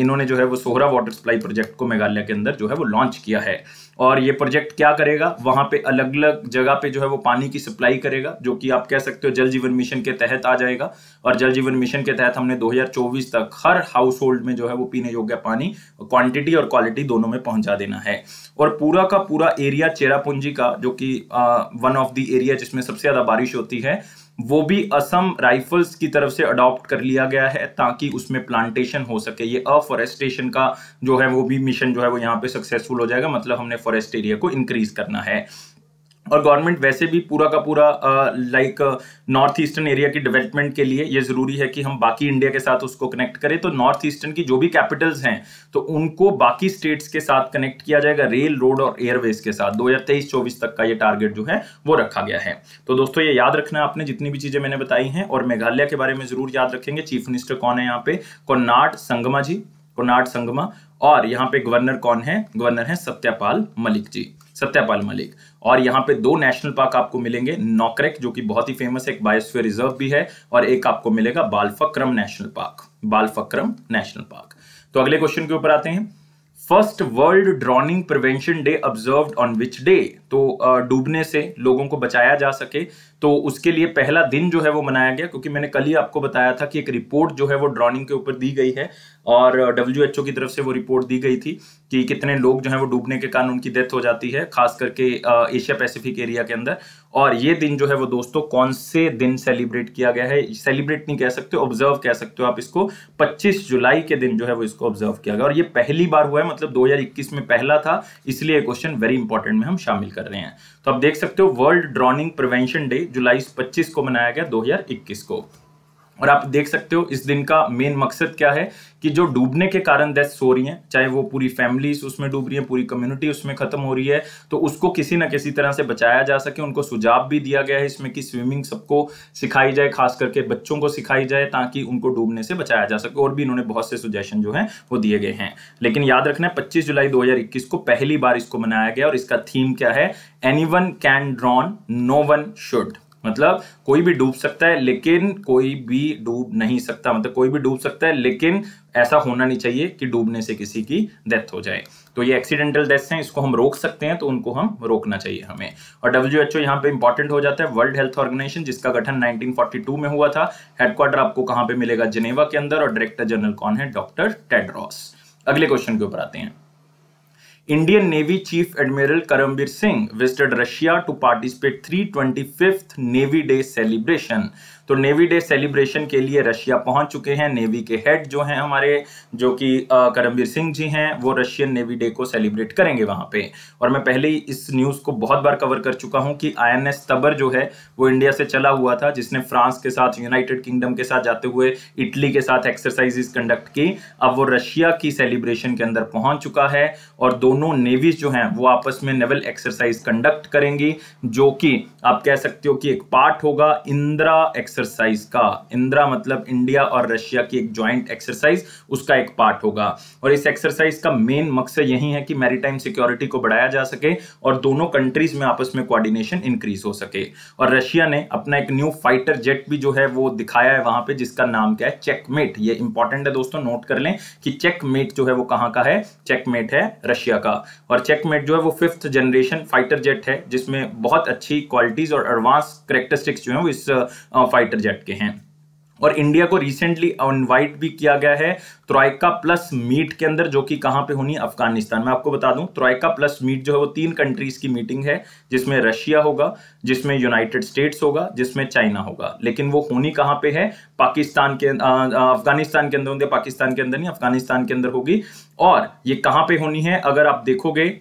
इन्होंने जो है वो सोहरा वाटर सप्लाई प्रोजेक्ट को मेघालय के अंदर जो है वो लॉन्च किया है। और ये प्रोजेक्ट क्या करेगा, वहाँ पे अलग अलग जगह पे जो है वो पानी की सप्लाई करेगा, जो कि आप कह सकते हो जल जीवन मिशन के तहत आ जाएगा। और जल जीवन मिशन के तहत हमने दो हज़ार चौबीस तक हर हाउस होल्ड में जो है वो पीने योग्य पानी क्वांटिटी और क्वालिटी दोनों में पहुंचा देना है। और पूरा का पूरा एरिया चेरापूंजी का, जो कि वन ऑफ द एरिया जिसमें सबसे ज़्यादा बारिश होती है, वो भी असम राइफल्स की तरफ से अडॉप्ट कर लिया गया है ताकि उसमें प्लांटेशन हो सके। ये अफॉरेस्टेशन का जो है वो भी मिशन जो है वो यहाँ पे सक्सेसफुल हो जाएगा, मतलब हमने फॉरेस्ट एरिया को इंक्रीज करना है। और गवर्नमेंट वैसे भी पूरा का पूरा लाइक नॉर्थ ईस्टर्न एरिया की डेवलपमेंट के लिए ये ज़रूरी है कि हम बाकी इंडिया के साथ उसको कनेक्ट करें। तो नॉर्थ ईस्टर्न की जो भी कैपिटल्स हैं तो उनको बाकी स्टेट्स के साथ कनेक्ट किया जाएगा रेल, रोड और एयरवेज के साथ। दो हज़ार तेईस चौबीस तक का ये टारगेट जो है वो रखा गया है। तो दोस्तों ये याद रखना आपने, जितनी भी चीज़ें मैंने बताई हैं। और मेघालय के बारे में ज़रूर याद रखेंगे, चीफ मिनिस्टर कौन है यहाँ पे, कोनराड संगमा जी, कोनराड संगमा। और यहाँ पे गवर्नर कौन है, गवर्नर है सत्यपाल मलिक जी, सत्यपाल मलिक। और यहाँ पे दो नेशनल पार्क आपको मिलेंगे, नॉकरेक जो कि बहुत ही फेमस है, एक बायोस्फीयर रिजर्व भी है, और एक आपको मिलेगा Balphakram national park, Balphakram national park. तो अगले क्वेश्चन के ऊपर आते हैं। First world drowning prevention day observed on which day. तो डूबने से लोगों को बचाया जा सके तो उसके लिए पहला दिन जो है वो मनाया गया, क्योंकि मैंने कल ही आपको बताया था कि एक रिपोर्ट जो है वो ड्राउनिंग के ऊपर दी गई है और डब्ल्यू एच ओ की तरफ से वो रिपोर्ट दी गई थी कि कितने लोग जो है वो डूबने के कारण उनकी डेथ हो जाती है, खास करके एशिया पैसिफिक एरिया के अंदर। और ये दिन जो है वो दोस्तों कौन से दिन सेलिब्रेट किया गया है, सेलिब्रेट नहीं कह सकते, ऑब्जर्व कह सकते हो आप इसको। पच्चीस जुलाई के दिन जो है वो इसको ऑब्जर्व किया गया, और ये पहली बार हुआ है, मतलब दो हज़ार इक्कीस में पहला था, इसलिए क्वेश्चन वेरी इंपॉर्टेंट में हम शामिल कर रहे हैं। तो आप देख सकते हो वर्ल्ड ड्राउनिंग प्रिवेंशन डे जुलाई पच्चीस को मनाया गया दो हज़ार इक्कीस को। और आप देख सकते हो इस दिन का मेन मकसद क्या है कि जो डूबने के कारण डेथ्स हो रही हैं, चाहे वो पूरी फैमिलीज उसमें डूब रही है, पूरी कम्युनिटी उसमें खत्म हो रही है, तो उसको किसी ना किसी तरह से बचाया जा सके। उनको सुझाव भी दिया गया है इसमें कि स्विमिंग सबको सिखाई जाए, खास करके बच्चों को सिखाई जाए, ताकि उनको डूबने से बचाया जा सके। और भी इन्होंने बहुत से सुजेशन जो है वो दिए गए हैं। लेकिन याद रखना है पच्चीस जुलाई दो हजार इक्कीस को पहली बार इसको मनाया गया और इसका थीम क्या है, anyone can drown no one should, मतलब कोई भी डूब सकता है लेकिन कोई भी डूब नहीं सकता, मतलब कोई भी डूब सकता है लेकिन ऐसा होना नहीं चाहिए कि डूबने से किसी की डेथ हो जाए। तो ये एक्सीडेंटल डेथ्स हैं, इसको हम रोक सकते हैं, तो उनको हम रोकना चाहिए हमें। और डब्ल्यू एच ओ यहाँ पे इंपॉर्टेंट हो जाता है, वर्ल्ड हेल्थ ऑर्गेनाइजेशन, जिसका गठन नाइनटीन फोर्टी टू में हुआ था। हेडक्वार्टर आपको कहाँ पे मिलेगा, जिनेवा के अंदर, और डायरेक्टर जनरल कौन है, डॉक्टर टेड्रॉस। अगले क्वेश्चन के ऊपर आते हैं। Indian navy chief admiral Karambir Singh visited Russia to participate three twenty fifth navy day celebration. तो नेवी डे सेलिब्रेशन के लिए रशिया पहुंच चुके हैं। नेवी के हेड जो हैं हमारे, जो कि करमबीर सिंह जी हैं, वो रशियन नेवी डे को सेलिब्रेट करेंगे वहां पे। और मैं पहले ही इस न्यूज़ को बहुत बार कवर कर चुका हूं कि आईएनएस तबर जो है वो इंडिया से चला हुआ था, जिसने फ्रांस के साथ, यूनाइटेड किंगडम के साथ जाते हुए इटली के साथ एक्सरसाइजेस कंडक्ट की। अब वो रशिया की सेलिब्रेशन के अंदर पहुंच चुका है और दोनों नेवीज जो हैं वो आपस में नेवल एक्सरसाइज कंडक्ट करेंगी, जो कि आप कह सकते हो कि एक पार्ट होगा इंदिरा एक्सरसाइज का। इंदिरा मतलब इंडिया और रशिया की एक ज्वाइंट एक्सरसाइज, उसका एक पार्ट होगा। और इस एक्सरसाइज का मेन मकसद यही है कि मैरीटाइम सिक्योरिटी को बढ़ाया जा सके और दोनों कंट्रीज में आपस में कोऑर्डिनेशन इंक्रीज हो सके। और रशिया ने अपना एक न्यू फाइटर जेट भी जो है वो दिखाया है वहां पे, जिसका नाम क्या है, चेकमेट। ये इंपॉर्टेंट है दोस्तों, नोट कर लें कि चेकमेट जो है वो कहां का है, चेकमेट है रशिया का। और चेकमेट जो है वो फिफ्थ जनरेशन फाइटर जेट है, जिसमें बहुत अच्छी क्वालिटीज और एडवांस कैरेक्टरिस्टिक्स जो है वो इस फाइटर जेट के हैं। और इंडिया को रिसेंटली इनवाइट भी किया गया है ट्राइका प्लस मीट के अंदर, जो कि कहां पे होनी है, अफगानिस्तान में। आपको बता दूं ट्राइका प्लस मीट जो है वो तीन कंट्रीज की मीटिंग है, जिसमें रशिया होगा, जिसमें यूनाइटेड स्टेट्स होगा, जिसमें चाइना होगा। लेकिन वो होनी कहां पे है, पाकिस्तान के, अफगानिस्तान के अंदर होंगे, पाकिस्तान के अंदर नहीं, अफगानिस्तान के अंदर होगी। और ये कहां पे होनी है, अगर आप देखोगे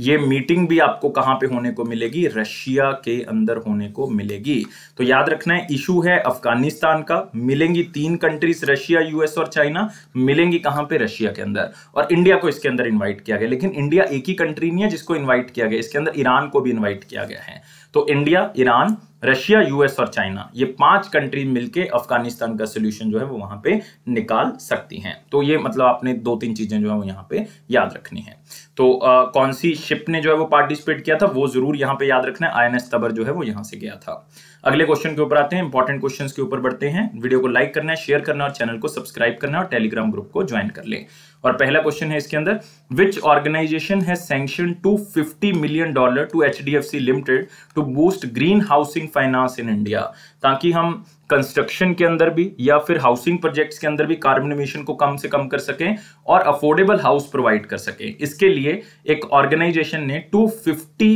ये मीटिंग भी आपको कहाँ पे होने को मिलेगी, रशिया के अंदर होने को मिलेगी। तो याद रखना है, इशू है अफगानिस्तान का। मिलेंगी तीन कंट्रीज, रशिया, यूएस और चाइना, मिलेंगी कहाँ पे, रशिया के अंदर। और इंडिया को इसके अंदर इनवाइट किया गया। लेकिन इंडिया एक ही कंट्री नहीं है जिसको इन्वाइट किया गया, इसके अंदर ईरान को भी इन्वाइट किया गया है। तो इंडिया, ईरान, रशिया, यूएस और चाइना, ये पांच कंट्री मिलके अफगानिस्तान का सोल्यूशन जो है वो वहां पे निकाल सकती हैं। तो ये मतलब आपने दो तीन चीजें जो है वो यहाँ पे याद रखनी है। तो आ, कौन सी शिप ने जो है वो पार्टिसिपेट किया था वो जरूर यहाँ पे याद रखना है। आईएनएस तबर जो है वो यहाँ से गया था। अगले क्वेश्चन के ऊपर आते हैं, इंपॉर्टेंट क्वेश्चन के ऊपर बढ़ते हैं। वीडियो को लाइक करना है, शेयर करना है और चैनल को सब्सक्राइब करना है और टेलीग्राम ग्रुप को ज्वाइन कर ले। और पहला क्वेश्चन है इसके अंदर, which organisation has sanctioned two fifty million dollar to एचडीएफसी limited to boost green housing finance in India, ताकि हम कंस्ट्रक्शन के अंदर भी या फिर हाउसिंग प्रोजेक्ट्स के अंदर भी कार्बन एमिशन को कम से कम कर सकें और अफोर्डेबल हाउस प्रोवाइड कर सकें। इसके लिए एक ऑर्गेनाइजेशन ने टू फिफ्टी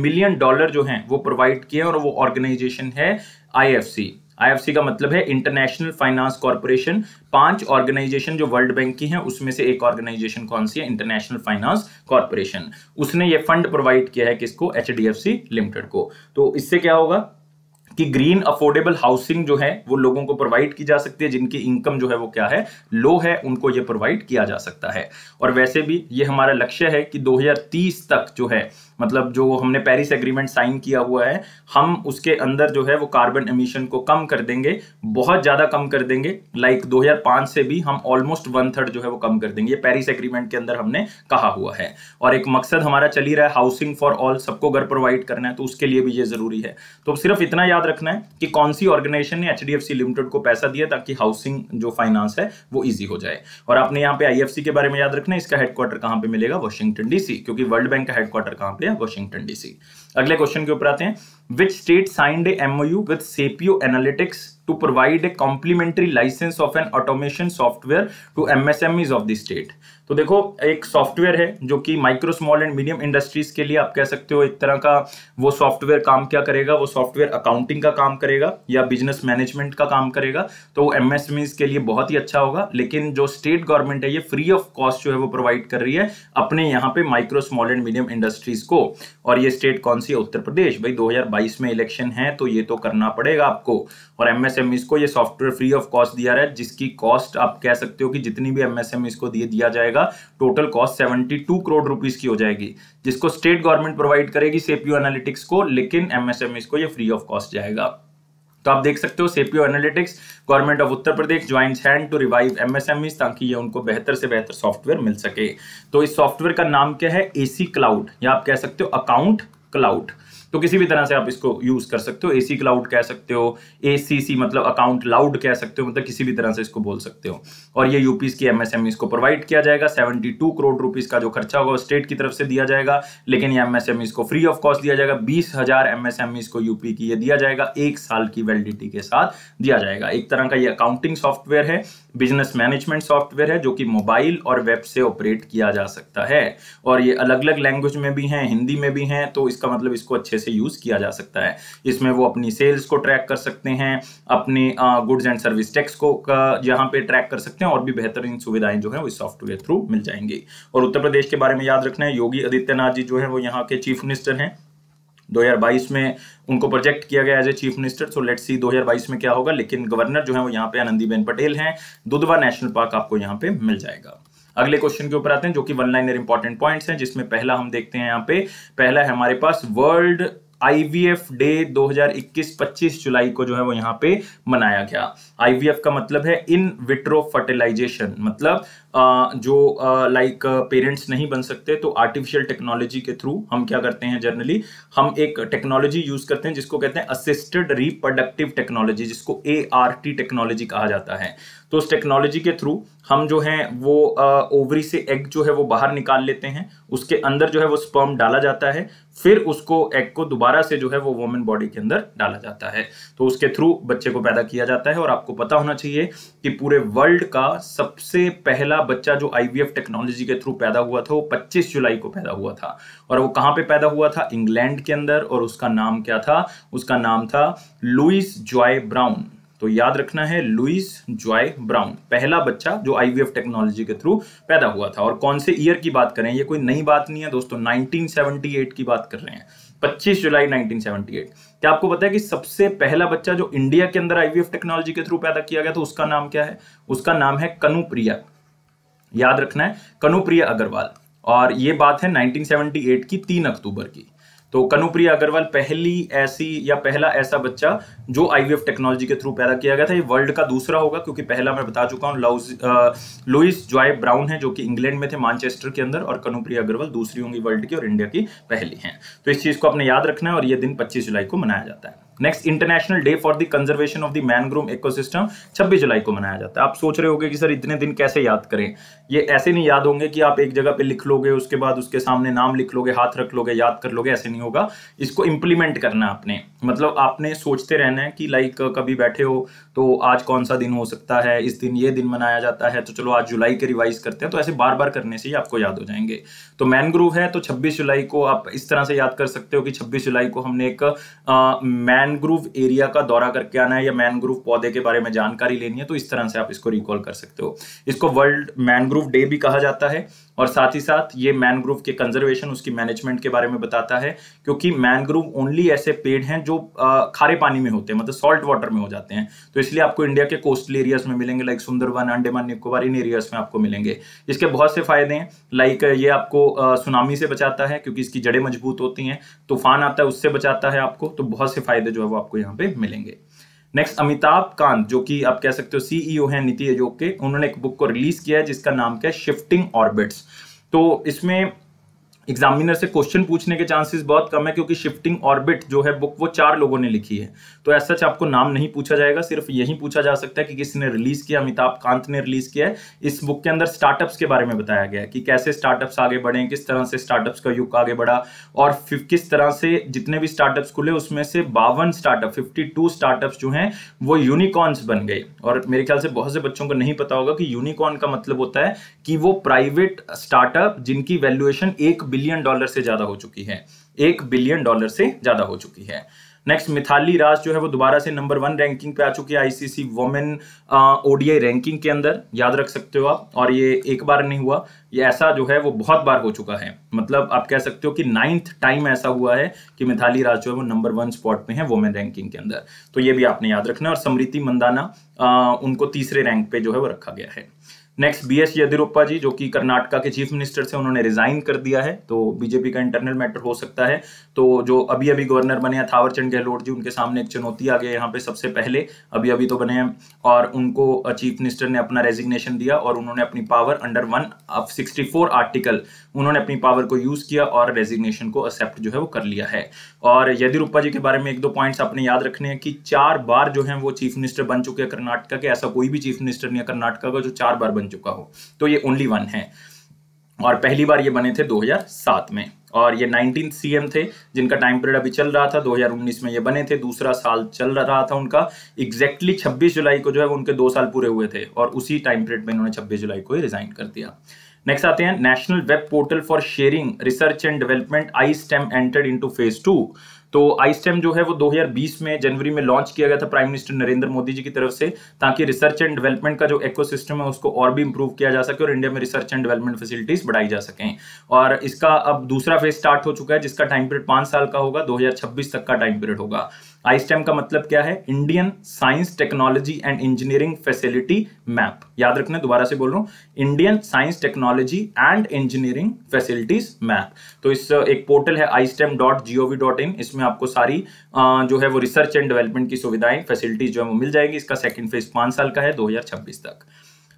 मिलियन डॉलर जो हैं वो प्रोवाइड किए और वो ऑर्गेनाइजेशन है आईएफसी। आईएफसी का मतलब है इंटरनेशनल फाइनेंस कॉर्पोरेशन। पांच ऑर्गेनाइजेशन जो वर्ल्ड बैंक की हैं उसमें से एक ऑर्गेनाइजेशन कौन सी है, इंटरनेशनल फाइनेंस कॉर्पोरेशन। उसने ये फंड प्रोवाइड किया है किसको, एचडीएफसी लिमिटेड को। तो इससे क्या होगा कि ग्रीन अफोर्डेबल हाउसिंग जो है वो लोगों को प्रोवाइड की जा सकती है, जिनकी इनकम जो है वो क्या है, लो है, उनको ये प्रोवाइड किया जा सकता है। और वैसे भी ये हमारा लक्ष्य है कि दो हजार तीस तक जो है, मतलब जो हमने पेरिस एग्रीमेंट साइन किया हुआ है, हम उसके अंदर जो है वो कार्बन एमिशन को कम कर देंगे, बहुत ज़्यादा कम कर देंगे। लाइक दो हजार पाँच से भी हम ऑलमोस्ट वन थर्ड जो है वो कम कर देंगे, ये पेरिस एग्रीमेंट के अंदर हमने कहा हुआ है। और एक मकसद हमारा चल ही रहा है, हाउसिंग फॉर ऑल, सबको घर प्रोवाइड करना है, तो उसके लिए भी ये जरूरी है। तो सिर्फ इतना याद रखना है कि कौन सी ऑर्गेनाइजेशन ने एचडीएफसी लिमिटेड को पैसा दिया, ताकि हाउसिंग जो फाइनेंस है वो इजी हो जाए। और आपने यहाँ पे आईएफसी के बारे में याद रखना है, इसका हेडक्वार्टर कहाँ पे मिलेगा, वाशिंगटन डीसी, क्योंकि वर्ल्ड बैंक का हेडक्वार्टर कहाँ पे है, वाशिंगटन डीसी। अगले क्वेश्चन के ऊपर आते हैं, which state signed a MoU with sapio analytics to provide a complimentary licence of an automation software to MSMEs of the state. तो देखो, एक सॉफ्टवेयर है जो कि micro small and medium industries के लिए आप कह सकते हो एक तरह का वो सॉफ्टवेयर काम क्या करेगा, वो सॉफ्टवेयर अकाउंटिंग का काम करेगा या बिजनेस मैनेजमेंट का काम करेगा, तो एमएसएमईज के लिए बहुत ही अच्छा होगा। लेकिन जो स्टेट गवर्नमेंट है ये फ्री ऑफ कॉस्ट जो है वो प्रोवाइड कर रही है अपने यहाँ पे micro small and medium industries को। और ये स्टेट कौन सी है, उत्तर प्रदेश। भाई दो हजार दो हज़ार बाईस में इलेक्शन है तो ये तो करना पड़ेगा आपको। और एमएसएमईज को ये सॉफ्टवेयर फ्री ऑफ कॉस्ट दिया रहा है, जिसकी कॉस्ट आप कह सकते हो कि जितनी भी एमएसएमईज को दिए दिया जाएगा टोटल कॉस्ट बहत्तर करोड़ रुपीस की हो जाएगी, जिसको स्टेट गवर्नमेंट प्रोवाइड करेगी सेपियो एनालिटिक्स को, लेकिन एमएसएमईज को ये फ्री ऑफ कॉस्ट जाएगा। तो आप देख सकते हो sapio analytics government of Uttar Pradesh joints hand to revive MSME ताकि ये उनको बेहतर से बेहतर सॉफ्टवेयर मिल सके। तो इस सॉफ्टवेयर का नाम क्या है, एसी क्लाउड, या आप कह सकते हो अकाउंट क्लाउड। तो किसी भी तरह से आप इसको यूज कर सकते हो, एसी क्लाउड कह सकते हो, एसीसी मतलब अकाउंट क्लाउड कह सकते हो, मतलब किसी भी तरह से इसको बोल सकते हो। और ये यूपीस की एमएसएमई को प्रोवाइड किया जाएगा, बहत्तर करोड़ रुपीस का जो खर्चा होगा स्टेट की तरफ से दिया जाएगा, लेकिन ये एमएसएमई को फ्री ऑफ कॉस्ट दिया जाएगा। बीस हजार एमएसएमई को यूपी की ये दिया जाएगा, एक साल की वैलिडिटी के साथ दिया जाएगा। एक तरह का ये अकाउंटिंग सॉफ्टवेयर है, बिजनेस मैनेजमेंट सॉफ्टवेयर है, जो कि मोबाइल और वेब से ऑपरेट किया जा सकता है। और ये अलग अलग लैंग्वेज में भी हैं, हिंदी में भी हैं, तो इसका मतलब इसको अच्छे से यूज किया जा सकता है। इसमें वो अपनी सेल्स को ट्रैक कर सकते हैं, अपने गुड्स एंड सर्विस टैक्स को यहाँ पे ट्रैक कर सकते हैं, और भी बेहतरीन सुविधाएं जो है वो सॉफ्टवेयर थ्रू मिल जाएंगी। और उत्तर प्रदेश के बारे में याद रखना है, योगी आदित्यनाथ जी जो है वो यहाँ के चीफ मिनिस्टर हैं। दो हज़ार बाईस में उनको प्रोजेक्ट किया गया as a chief minister, so let's see दो हज़ार बाईस में क्या होगा। लेकिन गवर्नर जो है वो यहाँ पे आनंदीबेन पटेल हैं। दुधवा नेशनल पार्क आपको यहाँ पे मिल जाएगा। अगले क्वेश्चन के ऊपर आते हैं जो कि वन लाइनर इंपॉर्टेंट पॉइंट्स हैं, जिसमें पहला हम देखते हैं यहाँ पे। पहला है हमारे पास वर्ल्ड आईवीएफ डे दो हज़ार इक्कीस पच्चीस जुलाई को जो है वो यहाँ पे मनाया गया। आईवीएफ का मतलब है इन विट्रो फर्टिलाइजेशन, मतलब आ, जो लाइक पेरेंट्स नहीं बन सकते तो आर्टिफिशियल टेक्नोलॉजी के थ्रू हम क्या करते हैं, जनरली हम एक टेक्नोलॉजी यूज करते हैं जिसको कहते हैं असिस्टेड रिप्रोडक्टिव टेक्नोलॉजी, जिसको एआरटी टेक्नोलॉजी कहा जाता है। तो उस टेक्नोलॉजी के थ्रू हम जो है वो ओवरी से एग जो है वो बाहर निकाल लेते हैं, उसके अंदर जो है वो स्पर्म डाला जाता है, फिर उसको एग को दोबारा से जो है वो वुमेन बॉडी के अंदर डाला जाता है। तो उसके थ्रू बच्चे को पैदा किया जाता है। और आपको पता होना चाहिए कि पूरे वर्ल्ड का सबसे पहला बच्चा जो आईवीएफ टेक्नोलॉजी के थ्रू पैदा हुआ था वो पच्चीस जुलाई को पैदा हुआ था। और वो कहाँ पे पैदा हुआ था, इंग्लैंड के अंदर। और उसका नाम क्या था, उसका नाम था लुइस जॉय ब्राउन। तो याद रखना है लुइस जॉय ब्राउन, पहला बच्चा जो आईवीएफ टेक्नोलॉजी के थ्रू पैदा हुआ था। और कौन से ईयर की बात करें, ये कोई नई बात नहीं है दोस्तों, नाइनटीन सेवेंटी एट की बात कर रहे हैं, पच्चीस जुलाई नाइनटीन सेवेंटी एट। क्या आपको पता है कि सबसे पहला बच्चा जो इंडिया के अंदर आईवीएफ टेक्नोलॉजी के थ्रू पैदा किया गया तो उसका नाम क्या है, उसका नाम है कनुप्रिया। याद रखना है कनुप्रिया अग्रवाल। और ये बात है नाइनटीन सेवेंटी एट की तीन अक्टूबर की। तो कनुप्रिया अग्रवाल पहली ऐसी या पहला ऐसा बच्चा जो आईवीएफ टेक्नोलॉजी के थ्रू पैदा किया गया था। ये वर्ल्ड का दूसरा होगा, क्योंकि पहला मैं बता चुका हूँ लुइस जॉय ब्राउन है जो कि इंग्लैंड में थे, मानचेस्टर के अंदर, और कनुप्रिया अग्रवाल दूसरी होंगी वर्ल्ड की और इंडिया की पहली हैं। तो इस चीज़ को आपने याद रखना है। और ये दिन पच्चीस जुलाई को मनाया जाता है। Next, international day for the conservation of the mangrove ecosystem छब्बीस जुलाई को मनाया जाता है। आप सोच रहे होंगे कि सर इतने दिन कैसे याद करें, ये ऐसे नहीं याद होंगे कि आप एक जगह पे लिख लोगे, उसके बाद उसके सामने नाम लिख लोगे, हाथ रख लोगे, याद कर लोगे, ऐसे नहीं होगा। इसको इम्प्लीमेंट करना आपने, मतलब आपने सोचते रहना है कि लाइक कभी बैठे हो तो आज कौन सा दिन हो सकता है, इस दिन ये दिन मनाया जाता है, तो चलो आज जुलाई के रिवाइज करते हैं। तो ऐसे बार बार करने से ही आपको याद हो जाएंगे। तो मैनग्रोव है तो छब्बीस जुलाई को आप इस तरह से याद कर सकते हो कि छब्बीस जुलाई को हमने एक मैन मैनग्रोव एरिया का दौरा करके आना है, या मैनग्रोव पौधे के बारे में जानकारी लेनी है, तो इस तरह से आप इसको रिकॉल कर सकते हो। इसको वर्ल्ड मैनग्रोव डे भी कहा जाता है। और साथ ही साथ ये मैनग्रोव के कंजर्वेशन, उसकी मैनेजमेंट के बारे में बताता है, क्योंकि मैनग्रोव ओनली ऐसे पेड़ हैं जो खारे पानी में होते हैं, मतलब सॉल्ट वाटर में हो जाते हैं। तो इसलिए आपको इंडिया के कोस्टल एरियाज में मिलेंगे, लाइक सुंदरवन, अंडेमान निकोबार, इन एरियाज में आपको मिलेंगे। इसके बहुत से फायदे हैं, लाइक ये आपको सुनामी से बचाता है क्योंकि इसकी जड़ें मजबूत होती हैं, तूफान आता है उससे बचाता है आपको। तो बहुत से फायदे जो है वो आपको यहाँ पे मिलेंगे। नेक्स्ट, अमिताभ कांत जो कि आप कह सकते हो सीईओ हैं नीति आयोग के, उन्होंने एक बुक को रिलीज किया है जिसका नाम क्या है, शिफ्टिंग ऑर्बिट्स। तो इसमें एग्जामिनर से क्वेश्चन पूछने के चांसेस बहुत कम है, क्योंकि शिफ्टिंग ऑर्बिट जो है बुक वो चार लोगों ने लिखी है, तो ऐसा आपको नाम नहीं पूछा जाएगा, सिर्फ यही पूछा जा सकता है कि किसने रिलीज किया। अमिताभ कांत ने रिलीज किया है। इस बुक के अंदर स्टार्टअप्स के बारे में बताया गया है कि कैसे स्टार्टअप्स आगे बढ़े, किस तरह से स्टार्टअप्स का युग आगे बढ़ा, और किस तरह से जितने भी स्टार्टअप्स खुले उसमें से बावन स्टार्टअप फिफ्टी टू स्टार्टअप्स जो हैं वो यूनिकॉर्न्स बन गए। और मेरे ख्याल से बहुत से बच्चों को नहीं पता होगा कि यूनिकॉर्न का मतलब होता है कि वो प्राइवेट स्टार्टअप जिनकी वैल्यूएशन एक बिलियन डॉलर से ज्यादा हो चुकी है, एक बिलियन डॉलर से ज्यादा हो चुकी है। नेक्स्ट मिथाली राज जो है वो दोबारा से नंबर वन रैंकिंग पे आ चुकी है आईसीसी वुमेन ओडीआई रैंकिंग के अंदर, याद रख सकते हो आप। और ये एक बार नहीं हुआ, ये ऐसा जो है वो बहुत बार हो चुका है, मतलब आप कह सकते हो कि नाइन्थ टाइम ऐसा हुआ है कि मिथाली राज जो है वो नंबर वन स्पॉट पे है वुमेन रैंकिंग के अंदर, तो ये भी आपने याद रखना। और स्मृति मंदाना आ, उनको तीसरे रैंक पे जो है वो रखा गया है। Next B S Yediyurappa ji जो कि कर्नाटका के चीफ मिनिस्टर से उन्होंने रिजाइन कर दिया है, तो बीजेपी का इंटरनल मैटर हो सकता है। तो जो अभी अभी गवर्नर बने हैं थावरचंद गहलोत जी, उनके सामने एक चुनौती आ गई यहाँ पे सबसे पहले, अभी अभी तो बने हैं, और उनको चीफ मिनिस्टर ने अपना रेजिग्नेशन दिया और उन्होंने अपनी power under one of sixty four article उन्होंने अपनी पावर को यूज किया और रेजिग्नेशन को एक्सेप्ट जो है वो कर लिया है। और येदियुरप्पा जी के बारे में एक दो पॉइंट्स आपने याद रखने हैं कि चार बार जो है वो चीफ मिनिस्टर बन चुके हैं कर्नाटका के, ऐसा कोई भी चीफ मिनिस्टर नहीं है कर्नाटका का जो चार बार बन चुका हो, तो ये ओनली वन है। और पहली बार ये बने थे दो हज़ार सात में और ये नाइनटीन सीएम थे जिनका टाइम पीरियड अभी चल रहा था, दो हज़ार उन्नीस में ये बने थे, दूसरा साल चल रहा था उनका। एग्जैक्टली छब्बीस जुलाई को जो है वो उनके दो साल पूरे हुए थे और उसी टाइम पीरियड में इन्होंने छब्बीस जुलाई को ही रिजाइन कर दिया। नेक्स्ट आते हैं national web portal for sharing research and development आई स्टेम entered into phase two. तो आई स्टेम जो है वो दो हज़ार बीस में जनवरी में लॉन्च किया गया था प्राइम मिनिस्टर नरेंद्र मोदी जी की तरफ से, ताकि रिसर्च एंड डेवलपमेंट का जो इकोसिस्टम है उसको और भी इंप्रूव किया जा सके और इंडिया में रिसर्च एंड डेवलपमेंट फैसिलिटीज बढ़ाई जा सकें। और इसका अब दूसरा फेज स्टार्ट हो चुका है जिसका टाइम पीरियड पांच साल का होगा, दो हज़ार छब्बीस तक का टाइम पीरियड होगा। आई स्टेम का मतलब क्या है? Indian science technology and engineering facility map, याद रखना, दोबारा से बोल रहा हूँ, Indian science technology and engineering facilities map. तो इस एक पोर्टल है आई स्टेम dot G O V dot in, इसमें आपको सारी जो है वो रिसर्च एंड डेवलपमेंट की सुविधाएं फैसिलिटीज जो है वो मिल जाएगी। इसका सेकंड फेज पांच साल का है, दो हज़ार छब्बीस तक।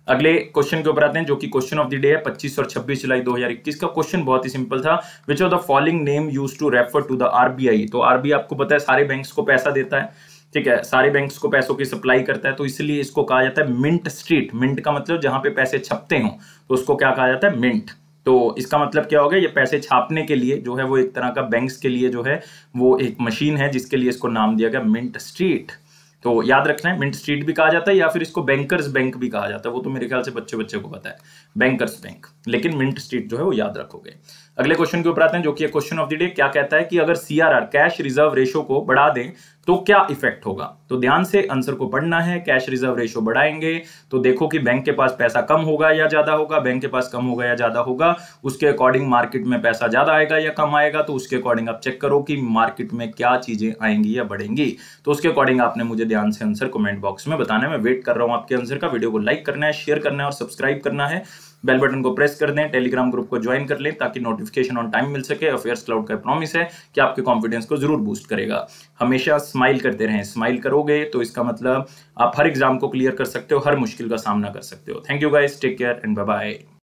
अगले क्वेश्चन के ऊपर आते हैं जो कि क्वेश्चन ऑफ द डे है, पच्चीस और छब्बीस जुलाई दो हज़ार इक्कीस का क्वेश्चन बहुत ही सिंपल था। Which of the following name used to refer to the RBI. तो आरबीआई आपको पता है सारे बैंक्स को पैसा देता है, ठीक है, सारे बैंक्स को पैसों की सप्लाई करता है, तो इसलिए इसको कहा जाता है मिंट स्ट्रीट। मिंट का मतलब जहां पे पैसे छपते हों तो उसको क्या कहा जाता है? मिंट। तो इसका मतलब क्या हो गया? ये पैसे छापने के लिए जो है वो एक तरह का बैंक्स के लिए जो है वो एक मशीन है जिसके लिए इसको नाम दिया गया मिंट स्ट्रीट। तो याद रखना है मिंट स्ट्रीट भी कहा जाता है या फिर इसको बैंकर्स बैंक भी कहा जाता है, वो तो मेरे ख्याल से बच्चे बच्चे को पता है बैंकर्स बैंक, लेकिन मिंट स्ट्रीट जो है वो याद रखोगे। अगले क्वेश्चन के ऊपर आते हैं जो कि क्वेश्चन ऑफ द डे क्या कहता है कि अगर सीआरआर कैश रिजर्व रेशो को बढ़ा दें तो क्या इफेक्ट होगा। तो ध्यान से आंसर को पढ़ना है। कैश रिजर्व रेशो बढ़ाएंगे तो देखो कि बैंक के पास पैसा कम होगा या ज्यादा होगा, बैंक के पास कम होगा या ज्यादा होगा, उसके अकॉर्डिंग मार्केट में पैसा ज्यादा आएगा या कम आएगा, तो उसके अकॉर्डिंग आप चेक करो कि मार्केट में क्या चीजें आएंगी या बढ़ेंगी। तो उसके अकॉर्डिंग आपने मुझे ध्यान से आंसर कमेंट बॉक्स में बताना है, मैं वेट कर रहा हूं आपके आंसर का। वीडियो को लाइक करना है, शेयर करना है और सब्सक्राइब करना है, बेल बटन को प्रेस कर दें, टेलीग्राम ग्रुप को ज्वाइन कर लें ताकि नोटिफिकेशन ऑन टाइम मिल सके। अफेयर्स क्लाउड का प्रॉमिस है कि आपके कॉन्फिडेंस को जरूर बूस्ट करेगा। हमेशा स्माइल करते रहें, स्माइल करोगे तो इसका मतलब आप हर एग्जाम को क्लियर कर सकते हो, हर मुश्किल का सामना कर सकते हो। Thank you guys, take care and bye bye.